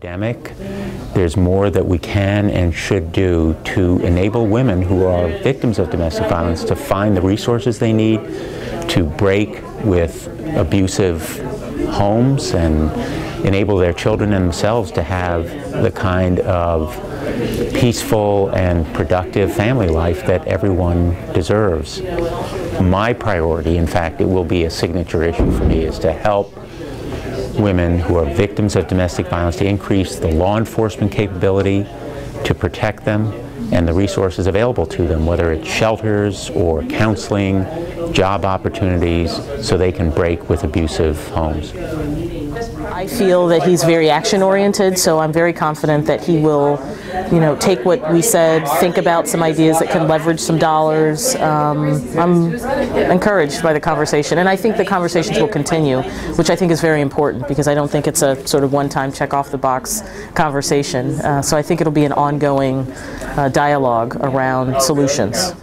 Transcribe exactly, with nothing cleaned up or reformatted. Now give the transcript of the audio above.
Pandemic. There's more that we can and should do to enable women who are victims of domestic violence to find the resources they need to break with abusive homes and enable their children and themselves to have the kind of peaceful and productive family life that everyone deserves. My priority, in fact, it will be a signature issue for me, is to help women who are victims of domestic violence to increase the law enforcement capability to protect them and the resources available to them, whether it's shelters or counseling, job opportunities, so they can break with abusive homes. I feel that he's very action-oriented, so I'm very confident that he will, you know, take what we said, think about some ideas that can leverage some dollars. Um, I'm encouraged by the conversation, and I think the conversations will continue, which I think is very important, because I don't think it's a sort of one-time check-off-the-box conversation. Uh, so I think it'll be an ongoing uh, dialogue around solutions.